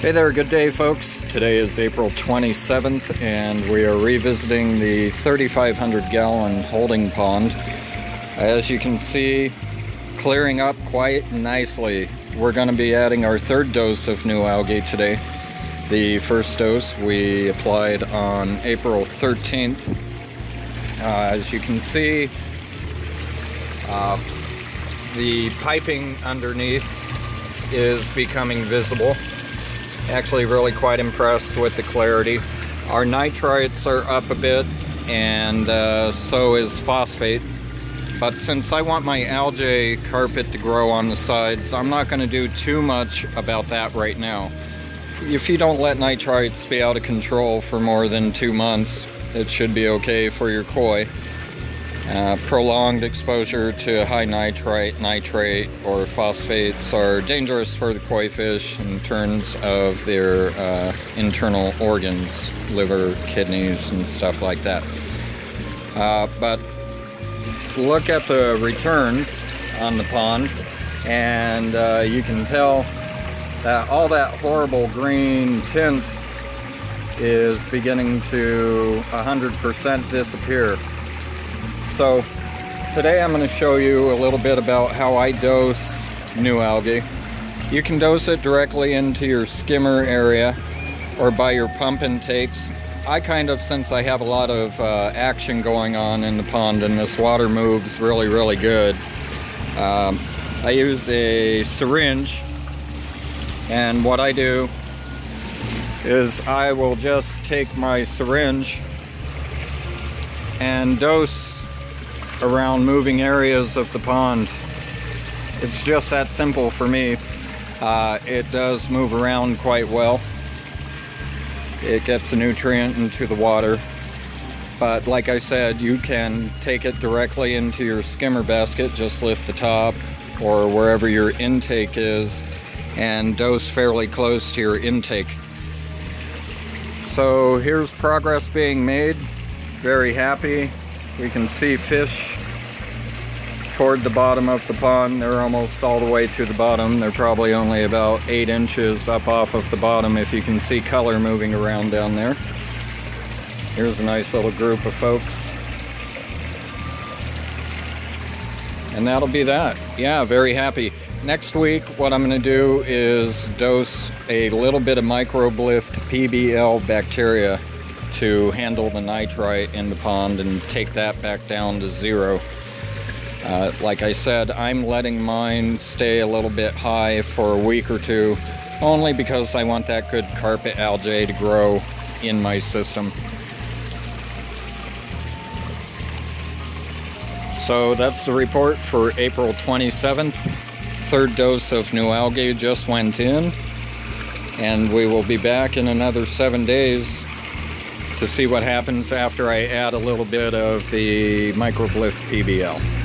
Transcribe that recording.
Hey there, good day folks. Today is April 27th and we are revisiting the 3,500 gallon holding pond. As you can see, clearing up quite nicely. We're going to be adding our third dose of new algae today. The first dose we applied on April 13th. As you can see, the piping underneath is becoming visible. Actually really quite impressed with the clarity. Our nitrites are up a bit and so is phosphate. But since I want my algae carpet to grow on the sides, I'm not going to do too much about that right now. If you don't let nitrites be out of control for more than 2 months, it should be okay for your koi. Prolonged exposure to high nitrite, nitrate, or phosphates are dangerous for the koi fish in terms of their internal organs, liver, kidneys, and stuff like that. But look at the returns on the pond, and you can tell that all that horrible green tint is beginning to 100% disappear. So today I'm going to show you a little bit about how I dose new algae. You can dose it directly into your skimmer area or by your pump intakes. I kind of, since I have a lot of action going on in the pond and this water moves really good, I use a syringe, and what I do is I will just take my syringe and dose around moving areas of the pond. It's just that simple for me. It does move around quite well. It gets the nutrient into the water. But like I said, you can take it directly into your skimmer basket, just lift the top or wherever your intake is and dose fairly close to your intake. So here's progress being made. Very happy. We can see fish toward the bottom of the pond. They're almost all the way to the bottom. They're probably only about 8 inches up off of the bottom if you can see color moving around down there. Here's a nice little group of folks. And that'll be that. Yeah, very happy. Next week, what I'm going to do is dose a little bit of MicrobeLift PBL bacteria to handle the nitrite in the pond and take that back down to zero. Like I said, I'm letting mine stay a little bit high for a week or two, only because I want that good carpet algae to grow in my system. So that's the report for April 27th. Third dose of new algae just went in, and we will be back in another 7 days to see what happens after I add a little bit of the MicrobeLift PBL.